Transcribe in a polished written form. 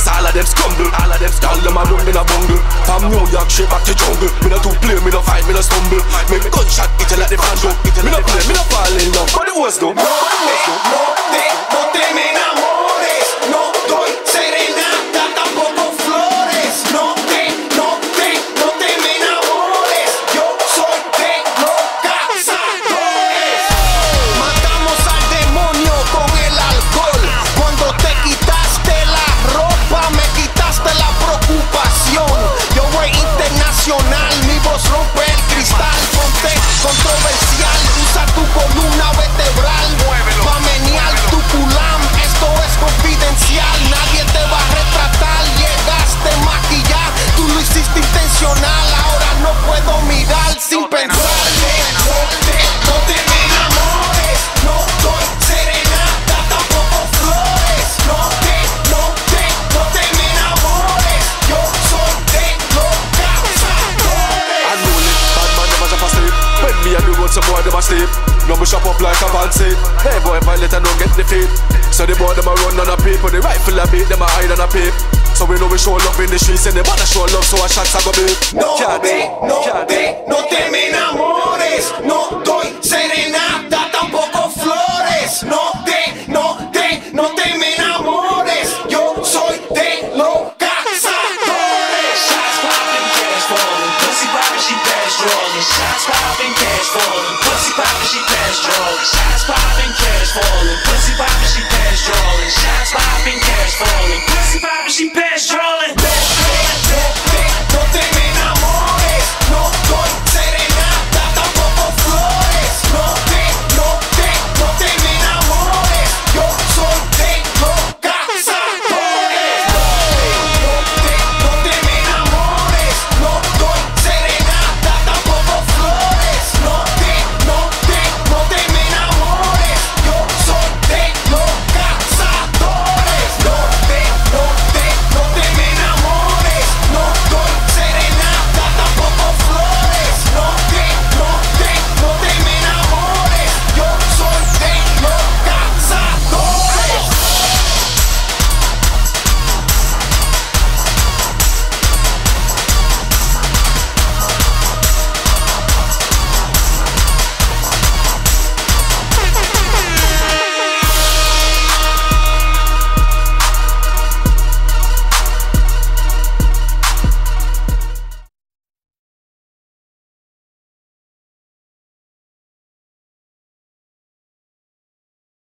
yes, all of them scumble. All of them stall them and run in a bungle. From New York straight back to jungle. Me not to play, me not fight, me not stumble. Make gunshot hit you like the banjo. Me not play, me not fall in love. But it was though. No te, no te, no te me enamores. No doy serenata, tampoco flores. No te, no te, no te me enamores. Yo soy de los cazadores. Matamos al demonio con el alcohol. Cuando te quitaste la ropa, me quitaste la preocupación. Yo voy internacional, mi voz rompe el cristal. Ponte controversial, usa tu columna vertebral. Pa' menear tu culam, esto es confidencial. Nadie te va a retratar, llegaste maquillar. Tú lo hiciste intencional, ahora no puedo mirar sin pensarle. No te enamores, no doy serenata, tampoco flores. No te, no te, no te me enamores. Yo soy de los cazadores. I know it, bad man never jump asleep. When me and the road some boy never sleep. Now me shop up like a van seat. Hey boy, violate and don't get defeat. So the boy them a run on a peep. When the rifle a beat, them a hide on a peep. So we know we show love in the streets. And the man a show love, so our shots a go beat. No te, no te, no te me enamores. No doy serenata.